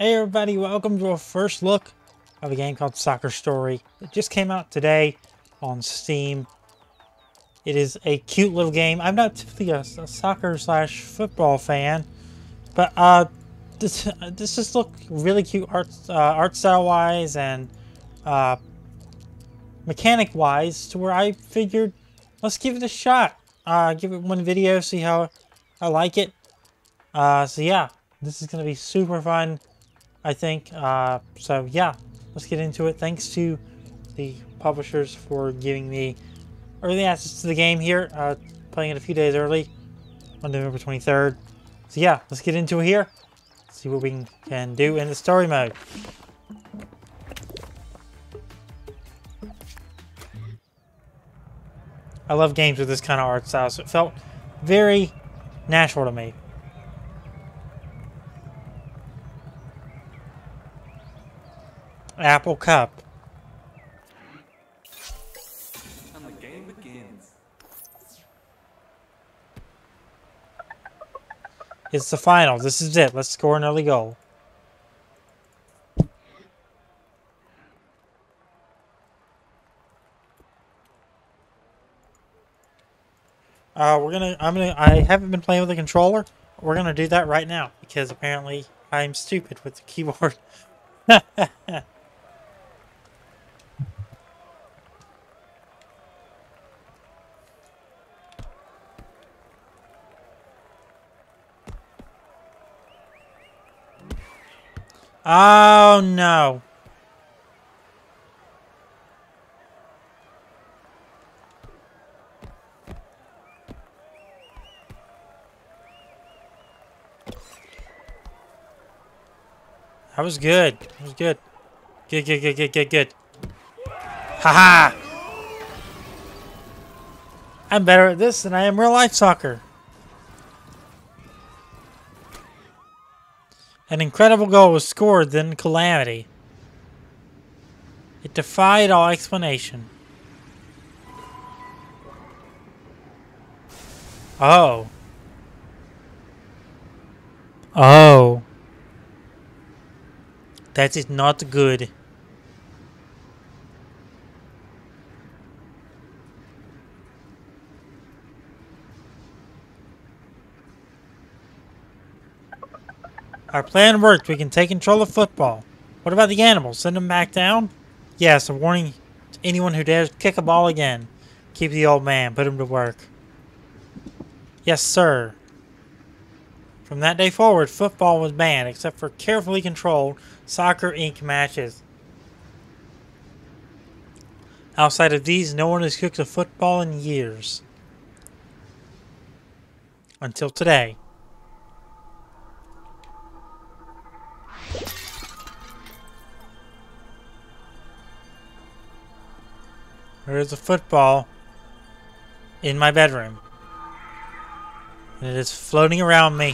Hey everybody, welcome to our first look of a game called Soccer Story. It just came out today on Steam. It is a cute little game. I'm not typically a soccer slash football fan, but this just looked really cute art style wise and mechanic wise, to where I figured let's give it a shot. Give it one video, see how I like it. So yeah, this is going to be super fun, I think. So yeah, let's get into it. Thanks to the publishers for giving me early access to the game here. Playing it a few days early on November 23rd. So yeah, let's get into it here. See what we can do in the story mode. I love games with this kind of art style, so it felt very natural to me. Apple Cup. And the game begins. It's the final. This is it. Let's score an early goal. I haven't been playing with the controller. We're gonna do that right now because apparently I'm stupid with the keyboard. Oh no. That was good. That was good. Good. Haha. I'm better at this than I am real life soccer. An incredible goal was scored, then calamity. It defied all explanation. Oh. Oh. That is not good. Our plan worked. We can take control of football. What about the animals? Send them back down? Yes, a warning to anyone who dares kick a ball again. Keep the old man. Put him to work. Yes, sir. From that day forward, football was banned, except for carefully controlled Soccer Inc. matches. Outside of these, no one has kicked a football in years. Until today. There is a football in my bedroom. And it is floating around me.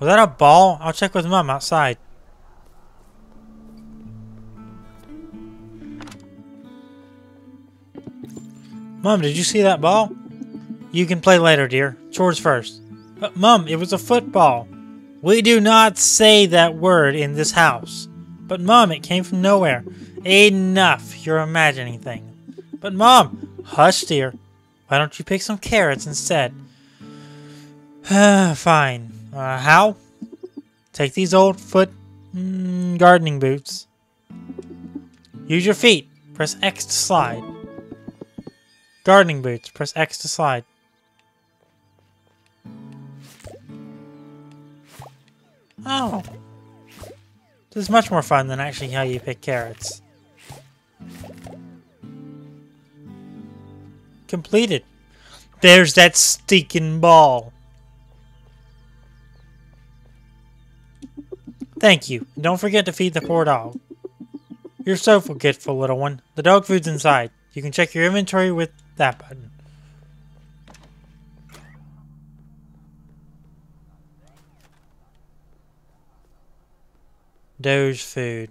Was that a ball? I'll check with Mum outside. Mum, did you see that ball? You can play later, dear. Chores first. But Mum, it was a football. We do not say that word in this house. But Mum, it came from nowhere. Enough, you're imagining things. But Mom, hush dear, why don't you pick some carrots instead? Fine. How? Take these old foot gardening boots. Use your feet. Press X to slide. Gardening boots. Press X to slide. Oh. This is much more fun than actually how you pick carrots. Completed. There's that stinking ball. Thank you. And don't forget to feed the poor dog. You're so forgetful, little one. The dog food's inside. You can check your inventory with that button. Doge food.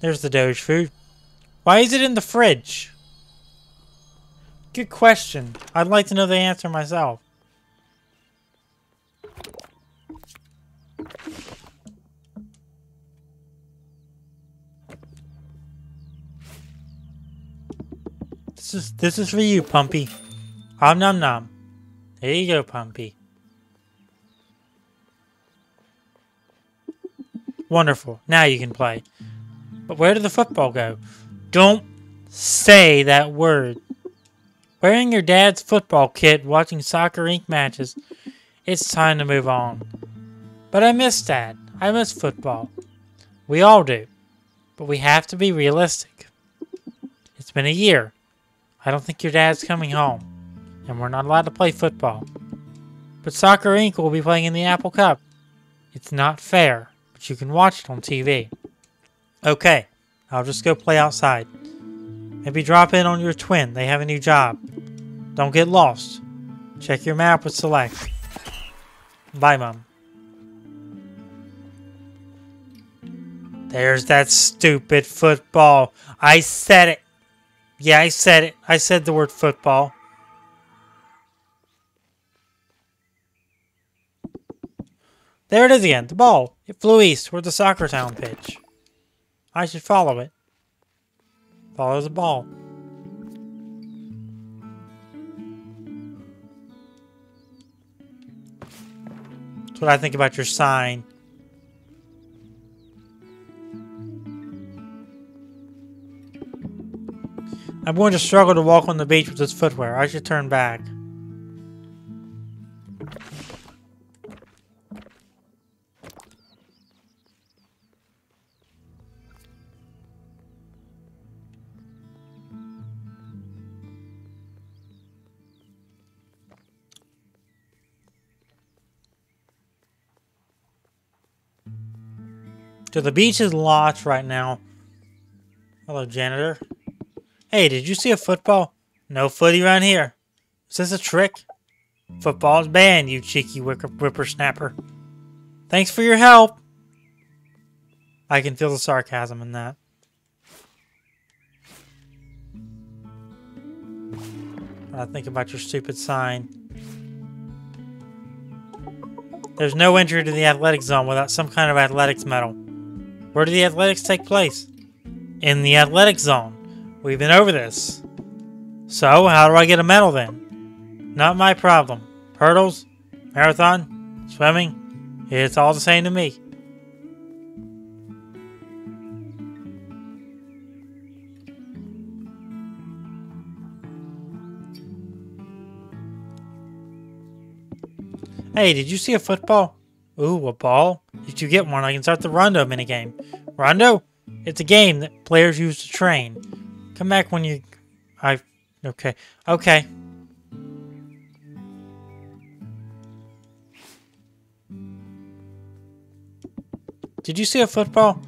There's the Doge food. Why is it in the fridge? Good question. I'd like to know the answer myself. This is for you, Pumpy. Om nom nom. There you go, Pumpy. Wonderful. Now you can play. But where did the football go? Don't say that word. Wearing your dad's football kit, watching Soccer Inc. matches. It's time to move on. But I miss Dad. I miss football. We all do. But we have to be realistic. It's been a year. I don't think your dad's coming home. And we're not allowed to play football. But Soccer Inc. will be playing in the Apple Cup. It's not fair, but you can watch it on TV. Okay, I'll just go play outside. Maybe drop in on your twin. They have a new job. Don't get lost. Check your map with select. Bye, Mom. There's that stupid football. I said it. Yeah, I said it. I said the word football. There it is again. The ball. It flew east toward the soccer town pitch. I should follow it. Follow the ball. That's what I think about your sign. I'm going to struggle to walk on the beach with this footwear. I should turn back. So the beach is locked right now. Hello, janitor. Hey, did you see a football? No footy around here. Is this a trick? Football's banned, you cheeky whippersnapper. Thanks for your help. I can feel the sarcasm in that. I think about your stupid sign. There's no entry to the athletics zone without some kind of athletics medal. Where do the athletics take place? In the athletic zone. We've been over this. So, how do I get a medal then? Not my problem. Hurdles, marathon, swimming, it's all the same to me. Hey, did you see a football? Ooh, a ball? If you get one, I can start the Rondo minigame. Rondo? It's a game that players use to train. Come back when you... Okay. Okay. Did you see a football?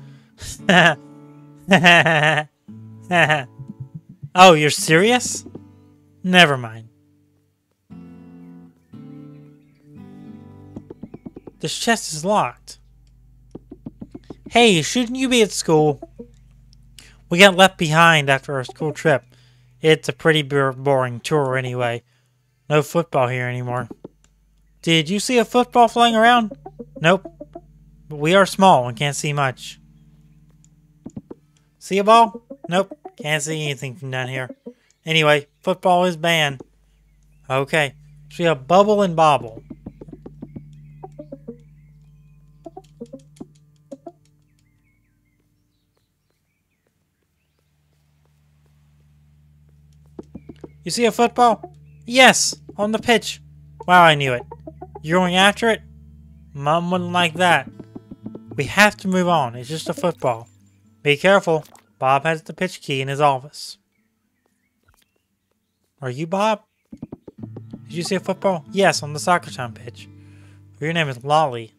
Oh, you're serious? Never mind. This chest is locked. Hey, shouldn't you be at school? We got left behind after our school trip. It's a pretty boring tour anyway. No football here anymore. Did you see a football flying around? Nope. But we are small and can't see much. See a ball? Nope. Can't see anything from down here. Anyway, football is banned. Okay. So we have bubble and bobble. You see a football? Yes, on the pitch. Wow, I knew it. You're going after it? Mom wouldn't like that. We have to move on. It's just a football. Be careful. Bob has the pitch key in his office. Are you Bob? Did you see a football? Yes, on the soccer town pitch. Your name is Lolly.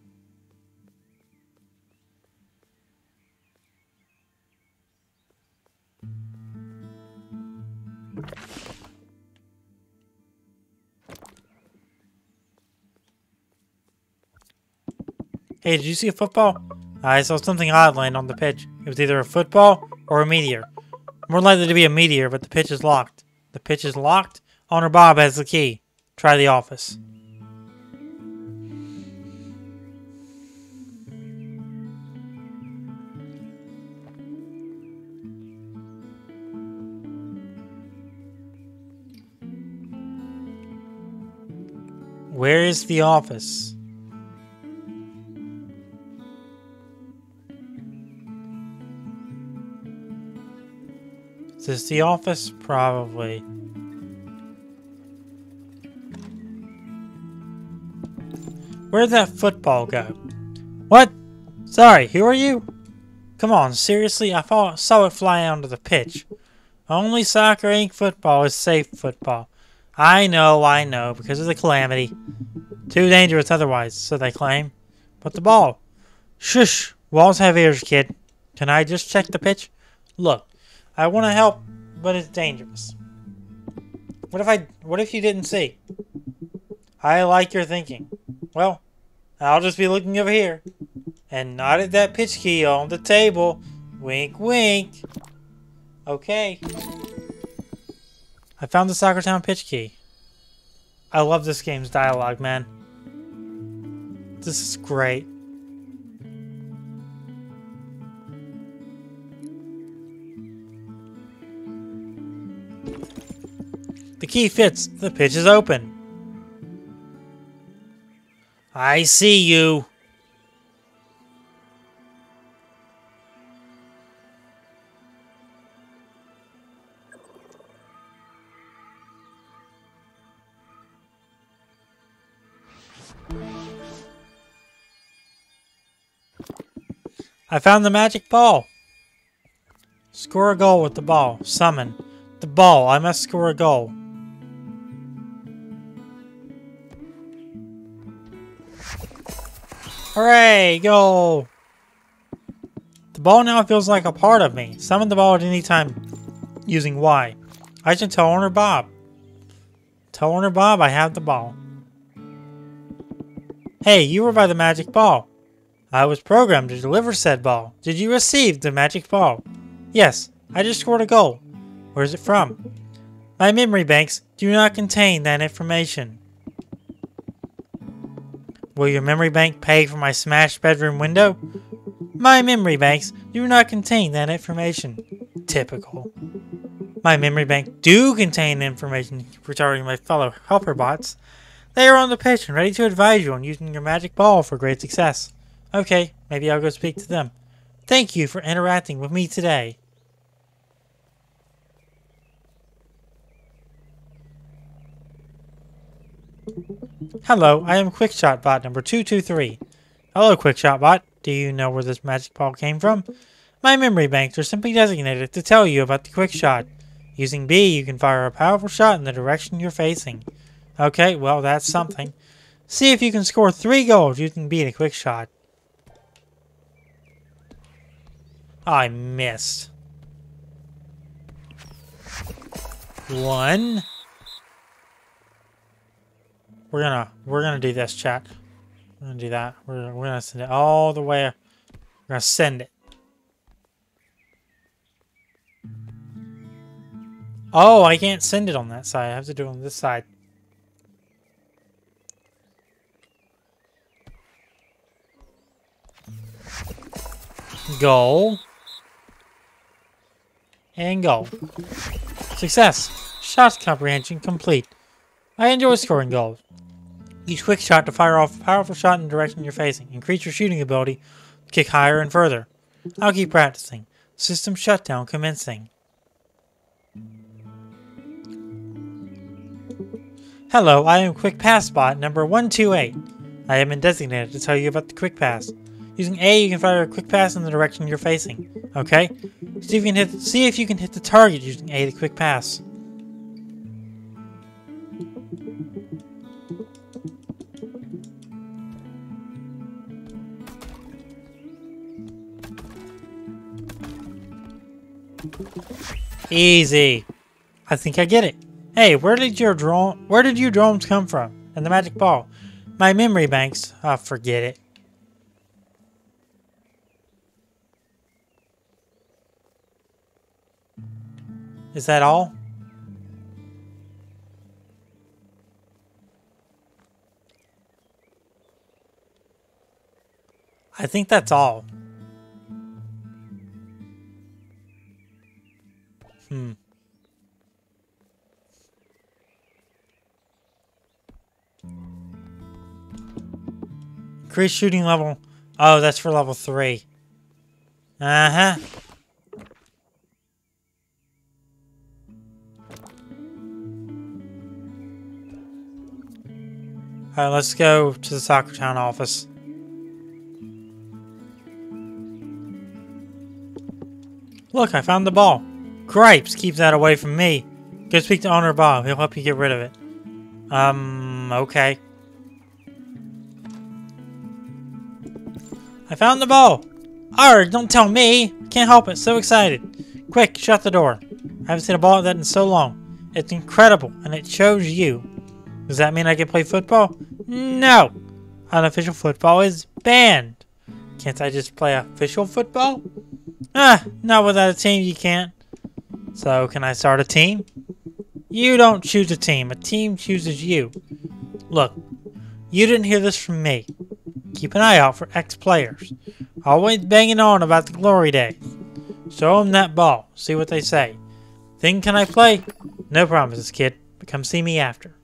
Hey, did you see a football? I saw something odd land on the pitch. It was either a football or a meteor. More likely to be a meteor, but the pitch is locked. The pitch is locked? Honor Bob has the key. Try the office. Where is the office? Is this the office? Probably. Where'd that football go? What? Sorry, who are you? Come on, seriously, I saw it fly onto the pitch. Only Soccer Inc. football is safe football. I know, because of the calamity. Too dangerous otherwise, so they claim. But the ball. Shush, walls have ears, kid. Can I just check the pitch? Look, I want to help, but it's dangerous. What if you didn't see? I like your thinking. Well, I'll just be looking over here. And not at that pitch key on the table. Wink, wink. Okay. I found the Soccer Town pitch key. I love this game's dialogue, man. This is great. The key fits. The pitch is open. I see you. I found the magic ball. Score a goal with the ball. Summon the ball. I must score a goal. Hooray! Goal! The ball now feels like a part of me. Summon the ball at any time using Y. I should tell Owner Bob. Tell Owner Bob I have the ball. Hey, you were by the magic ball. I was programmed to deliver said ball. Did you receive the magic ball? Yes, I just scored a goal. Where is it from? My memory banks do not contain that information. Will your memory bank pay for my smashed bedroom window? My memory banks do not contain that information. Typical. My memory bank do contain information regarding my fellow helper bots. They are on the pitch and ready to advise you on using your magic ball for great success. Okay, maybe I'll go speak to them. Thank you for interacting with me today. Hello, I am Quickshotbot number 223. Hello, Quickshotbot. Do you know where this magic ball came from? My memory banks are simply designated to tell you about the quick shot. Using B, you can fire a powerful shot in the direction you're facing. Okay, well, that's something. See if you can score 3 goals using B in a quick shot. I missed. 1. We're gonna do this, chat. We're gonna do that. We're gonna send it all the way. We're gonna send it. Oh, I can't send it on that side. I have to do it on this side. Goal. And goal. Success. Shot comprehension complete. I enjoy scoring goals. Use quick shot to fire off a powerful shot in the direction you're facing. Increase your shooting ability to kick higher and further. I'll keep practicing. System shutdown commencing. Hello, I am Quick Pass Bot number 128. I have been designated to tell you about the quick pass. Using A, you can fire a quick pass in the direction you're facing. Okay? See if you can hit the target using A to quick pass. Easy. I think I get it. Hey, where did your drones come from? And the magic ball. My memory banks. Ah, forget it. Is that all? I think that's all. Increase shooting level. Oh, that's for level 3. Uh-huh. Alright, let's go to the Soccer Town office. Look, I found the ball. Gripes, keep that away from me. Go speak to Owner Bob. He'll help you get rid of it. Okay. I found the ball. Arrgh, don't tell me. Can't help it. So excited. Quick, shut the door. I haven't seen a ball like that in so long. It's incredible, and it shows you. Does that mean I can play football? No! Unofficial football is banned. Can't I just play official football? Ah, not without a team you can't. So, can I start a team? You don't choose a team. A team chooses you. Look, you didn't hear this from me. Keep an eye out for ex-players. Always banging on about the glory days. Show them that ball. See what they say. Then can I play? No promises, kid. But come see me after.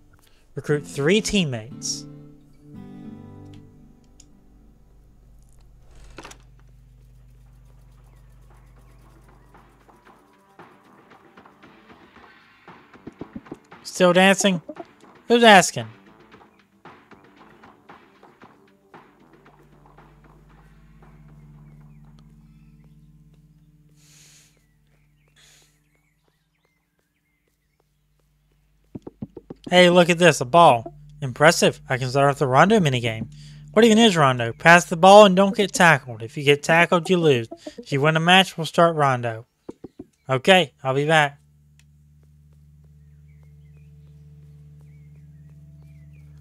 Recruit 3 teammates. Still dancing? Who's asking? Hey, look at this, a ball. Impressive. I can start off the Rondo minigame. What even is Rondo? Pass the ball and don't get tackled. If you get tackled, you lose. If you win a match, we'll start Rondo. Okay, I'll be back.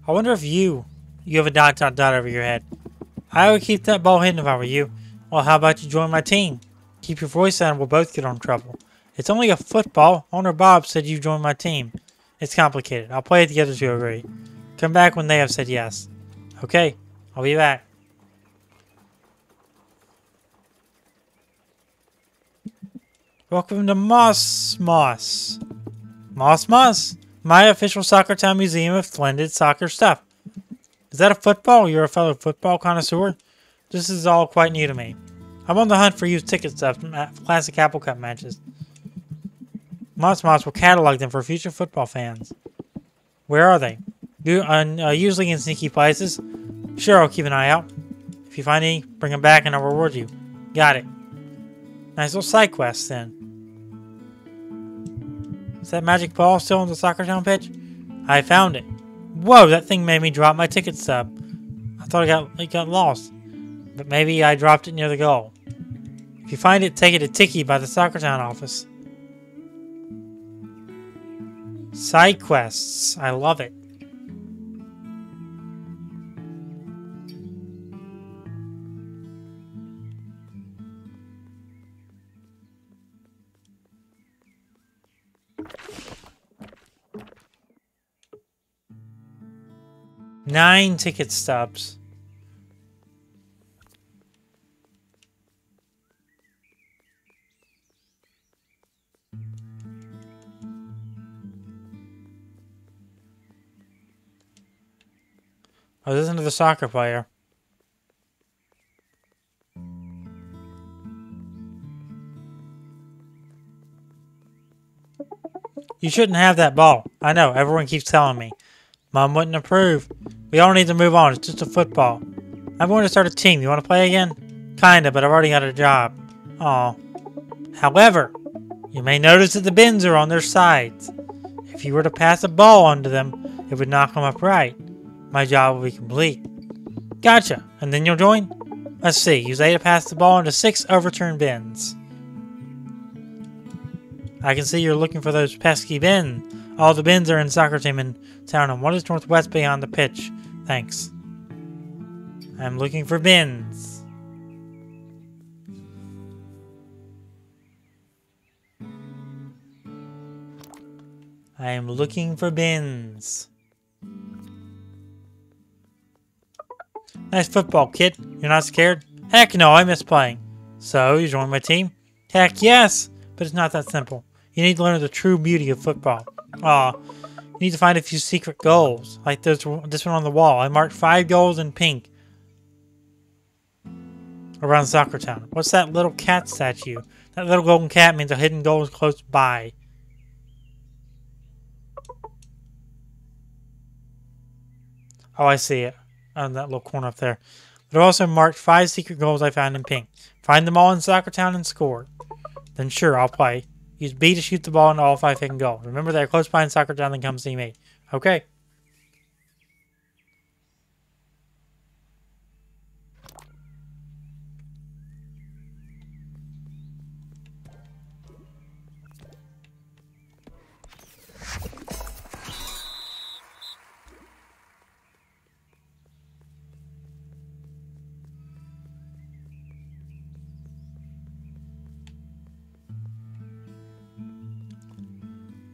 I wonder if you have a ... over your head. I would keep that ball hidden if I were you. Well, how about you join my team? Keep your voice out and we'll both get on trouble. It's only a football. Owner Bob said you joined my team. It's complicated. I'll play it together to agree. Come back when they have said yes. Okay, I'll be back. Welcome to Moss Moss. Moss Moss, my official Soccer Town museum of splendid soccer stuff. Is that a football? You're a fellow football connoisseur? This is all quite new to me. I'm on the hunt for used ticket stuff from classic Apple Cup matches. Moss Moss will catalog them for future football fans. Where are they? Usually in sneaky places. Sure, I'll keep an eye out. If you find any, bring them back and I'll reward you. Got it. Nice little side quest, then. Is that magic ball still on the Soccer Town pitch? I found it. Whoa, that thing made me drop my ticket stub. I thought it got lost. But maybe I dropped it near the goal. If you find it, take it to Tiki by the Soccer Town office. Side quests. I love it. Nine ticket stubs. Oh, this is another soccer player. You shouldn't have that ball. I know, everyone keeps telling me. Mom wouldn't approve. We all need to move on, it's just a football. I'm going to start a team, you want to play again? Kinda, but I've already got a job. Aw. However, you may notice that the bins are on their sides. If you were to pass a ball onto them, it would knock them upright. My job will be complete. Gotcha. And then you'll join? Let's see. Use A to pass the ball into 6 overturned bins. I can see you're looking for those pesky bins. All the bins are in Soccer Team in town, and one is northwest beyond the pitch. Thanks. I'm looking for bins. I am looking for bins. Nice football, kid. You're not scared? Heck no, I miss playing. So, you join my team? Heck yes! But it's not that simple. You need to learn the true beauty of football. Aw, you need to find a few secret goals. Like this one on the wall. I marked 5 goals in pink. around Soccer Town. What's that little cat statue? That little golden cat means a hidden goal is close by. Oh, I see it. On that little corner up there. But I also marked 5 secret goals I found in pink. Find them all in Soccer Town and score. Then sure, I'll play. Use B to shoot the ball into all 5 hidden goals. Remember they're close by in Soccer Town, then come see me. Okay.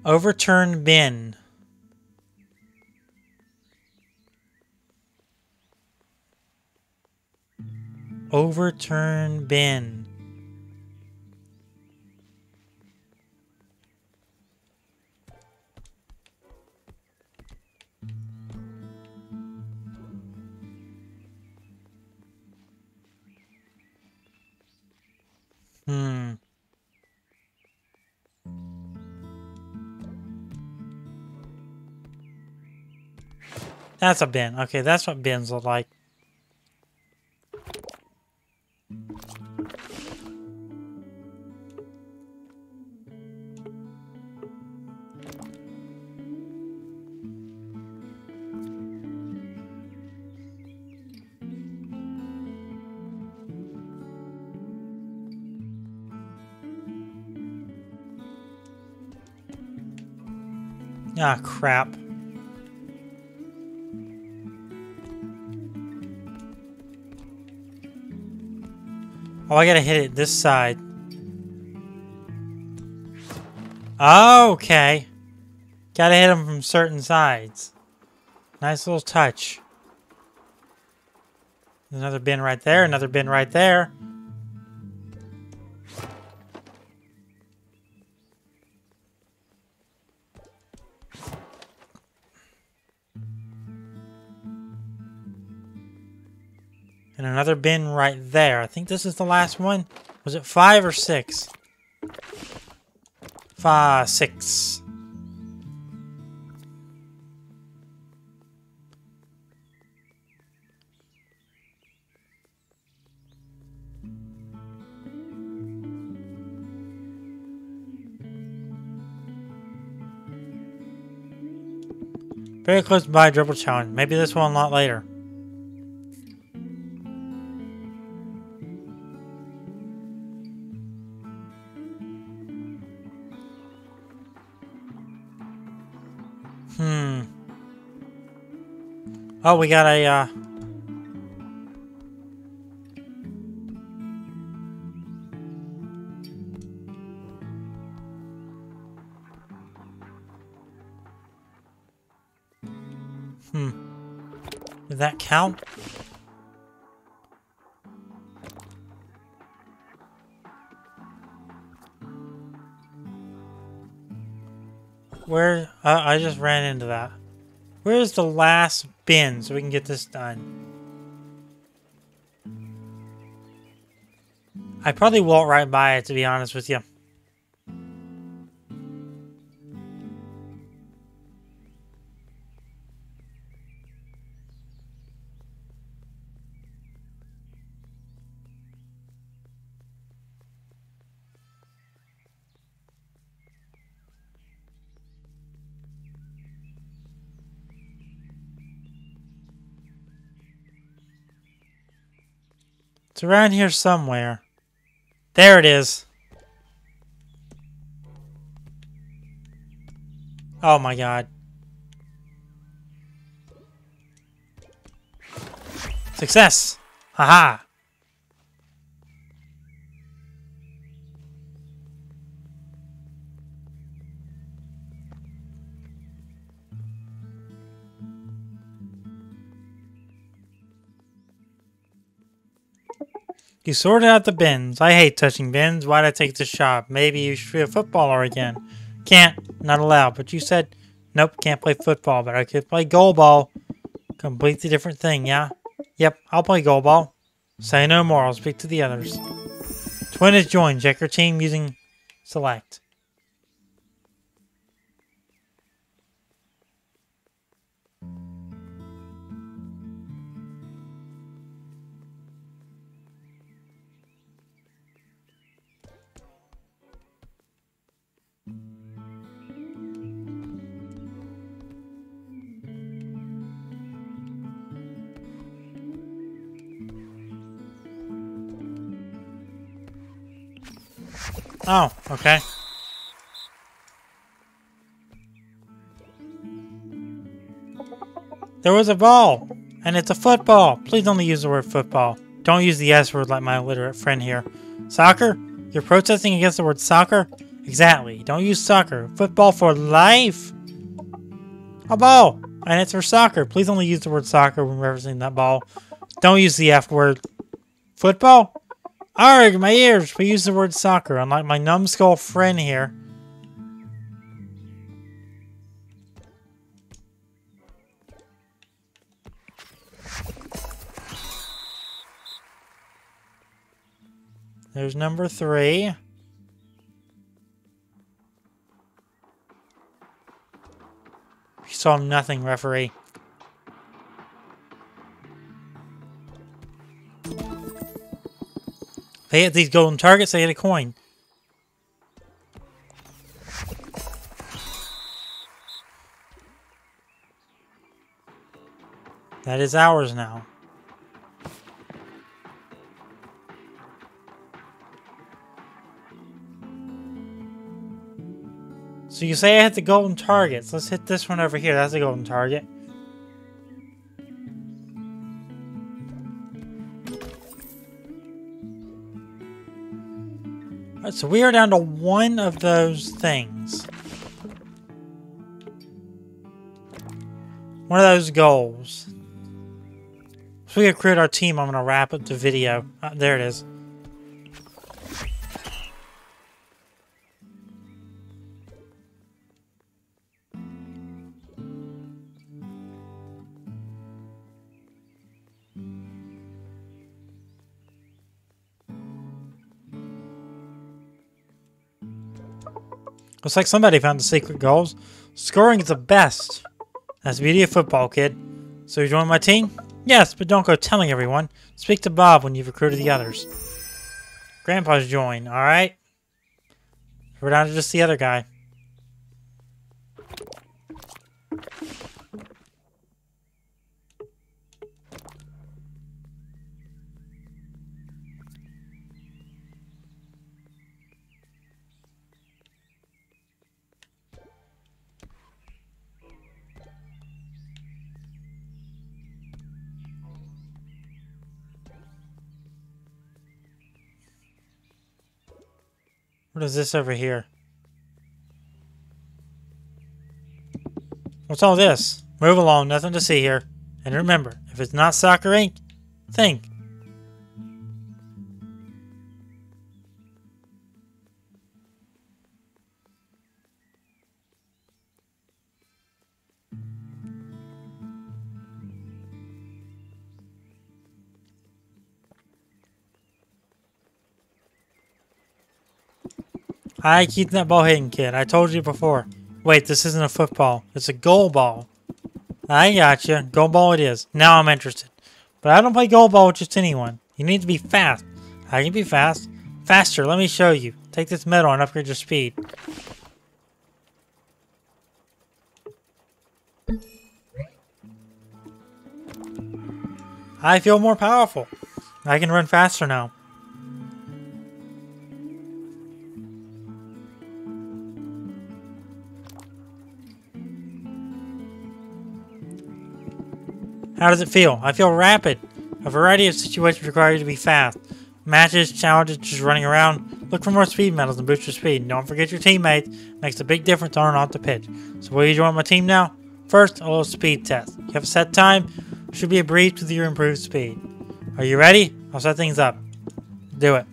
Overturn bin. Overturn bin. That's a bin. Okay, that's what bins look like. Ah, crap. Oh, I gotta hit it this side. Oh, okay. Gotta hit them from certain sides. Nice little touch. There's another bin right there, another bin right there. And another bin right there. I think this is the last one. Was it 5 or 6? 5, 6. Very close by dribble challenge. Maybe this will unlock later. Oh, we got a, Did that count? Where? I just ran into that. Where's the last bin so we can get this done? I probably walked right by it, to be honest with you. It's around here somewhere. There it is. Oh my god. Success! Haha! You sorted out the bins. I hate touching bins. Why'd I take this job? Maybe you should be a footballer again. Can't. Not allowed. But you said, nope, can't play football, but I could play goalball. Completely different thing, yeah? Yep, I'll play goalball. Say no more, I'll speak to the others. Twin has joined. Check your team using select. Oh, okay. There was a ball, and it's a football. Please only use the word football. Don't use the S word like my illiterate friend here. Soccer? You're protesting against the word soccer? Exactly. Don't use soccer. Football for life. A ball, and it's for soccer. Please only use the word soccer when referencing that ball. Don't use the F word. Football? Arrgh, my ears! We use the word soccer, unlike my numbskull friend here. There's number 3. You saw nothing, referee. They hit these golden targets, they hit a coin. That is ours now. So you say I hit the golden targets. Let's hit this one over here. That's a golden target. So we are down to one of those things. One of those goals. So we create our team. I'm going to wrap up the video. Oh, there it is. Looks like somebody found the secret goals. Scoring is the best. That's the beauty of football, kid. So you join my team? Yes, but don't go telling everyone. Speak to Bob when you've recruited the others. Grandpa's joined, alright? We're down to just the other guy. What is this over here? What's all this? Move along, nothing to see here. And remember, if it's not Soccer Inc, think. I keep that ball hidden, kid. I told you before. Wait, this isn't a football. It's a goal ball. I gotcha. Goal ball it is. Now I'm interested. But I don't play goal ball with just anyone. You need to be fast. I can be fast. Faster, let me show you. Take this medal and upgrade your speed. I feel more powerful. I can run faster now. How does it feel? I feel rapid. A variety of situations require you to be fast. Matches, challenges, just running around. Look for more speed medals and boost your speed. Don't forget your teammates. Makes a big difference on and off the pitch. So will you join my team now? First, a little speed test. You have a set time. Should be a brief to your improved speed. Are you ready? I'll set things up. Do it.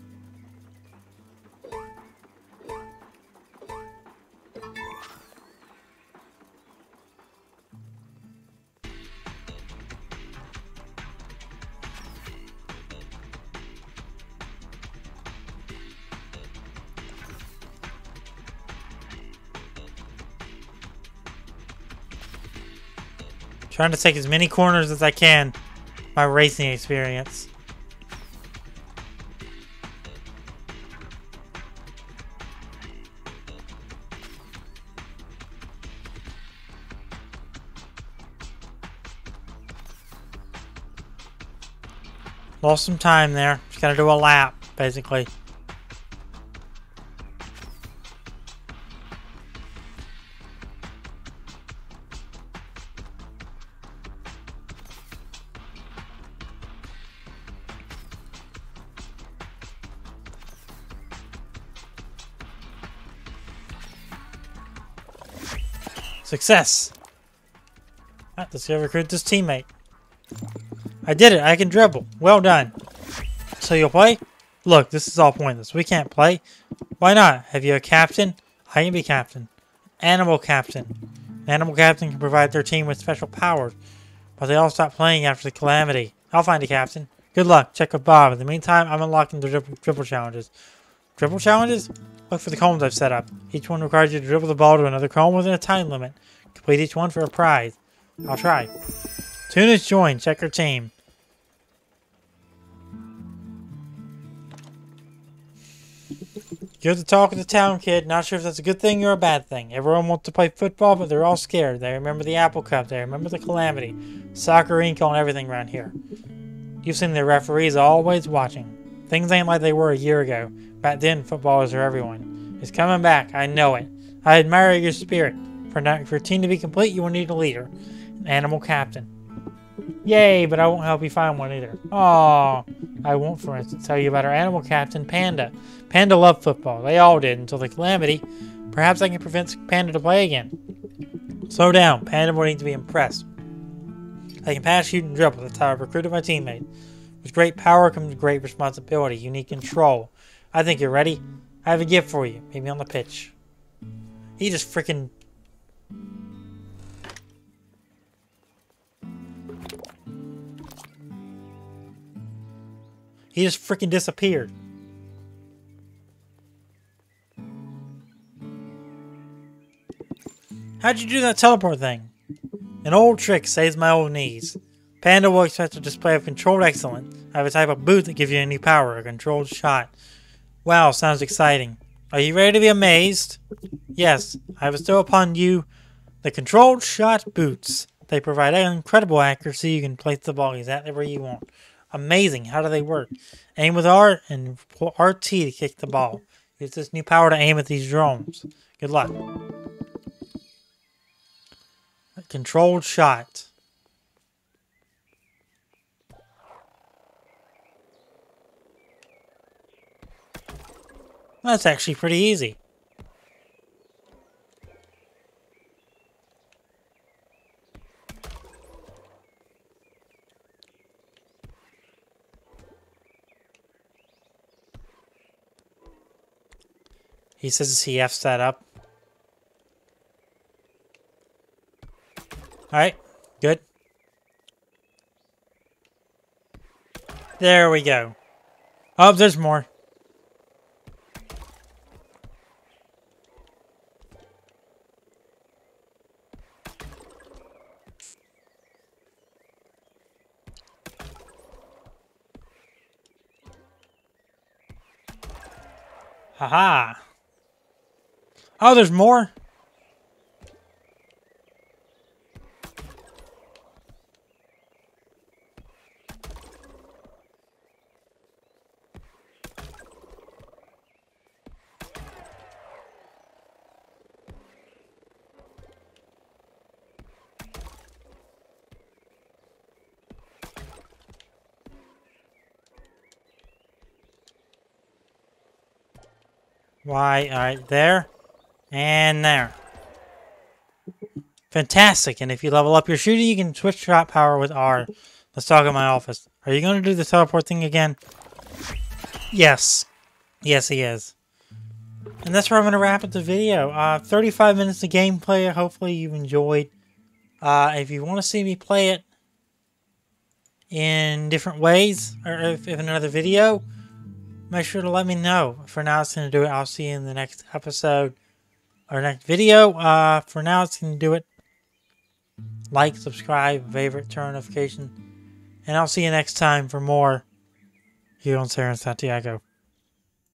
Trying to take as many corners as I can. My racing experience. Lost some time there. Just gotta do a lap, basically. Success! Alright, let's go recruit this teammate. I did it. I can dribble. Well done. So you'll play? Look, this is all pointless. We can't play. Why not? Have you a captain? I can be captain. Animal captain. An animal captain can provide their team with special powers, but they all stop playing after the calamity. I'll find a captain. Good luck. Check with Bob. In the meantime, I'm unlocking the dribble challenges. Dribble challenges? Look for the cones I've set up. Each one requires you to dribble the ball to another cone within a time limit. Complete each one for a prize. I'll try. Soon as joined, check her team. You're the talk of the town, kid. Not sure if that's a good thing or a bad thing. Everyone wants to play football, but they're all scared. They remember the Apple Cup. They remember the calamity. Soccer Inc on everything around here. You've seen the referees always watching. Things ain't like they were a year ago. Back then, football was for everyone. It's coming back. I know it. I admire your spirit. For a team to be complete, you will need a leader. An animal captain. Yay, but I won't help you find one either. Aww. I won't, for instance, tell you about our animal captain, Panda. Panda loved football. They all did until the calamity. Perhaps I can prevent Panda to play again. Slow down. Panda will need to be impressed. I can pass, shoot, and dribble. That's how I recruited my teammate. With great power comes great responsibility. You need control. I think you're ready. I have a gift for you. Meet me on the pitch. He just freaking... He just freaking disappeared. How'd you do that teleport thing? An old trick saves my old knees. Panda will expect a display of controlled excellence. I have a type of boot that gives you a new power, a controlled shot. Wow, sounds exciting. Are you ready to be amazed? Yes, I bestow upon you the controlled shot boots. They provide incredible accuracy. You can place the ball exactly where you want. Amazing. How do they work? Aim with R and RT to kick the ball. Use this new power to aim at these drones. Good luck. A controlled shot. That's actually pretty easy. He says he F's that up. Alright, good. There we go. Oh, there's more. Haha. Oh, there's more? Why, alright, there. And there. Fantastic. And if you level up your shooter, you can switch shot power with R. Let's talk in my office. Are you going to do the teleport thing again? Yes. Yes, he is. And that's where I'm going to wrap up the video. 35 minutes of gameplay. Hopefully you've enjoyed. If you want to see me play it in different ways, or if another video, make sure to let me know. For now, it's going to do it. I'll see you in the next episode. Our next video, for now, it's going to do it. Like, subscribe, favorite, turn notification. And I'll see you next time for more here on Sarah and Santiago.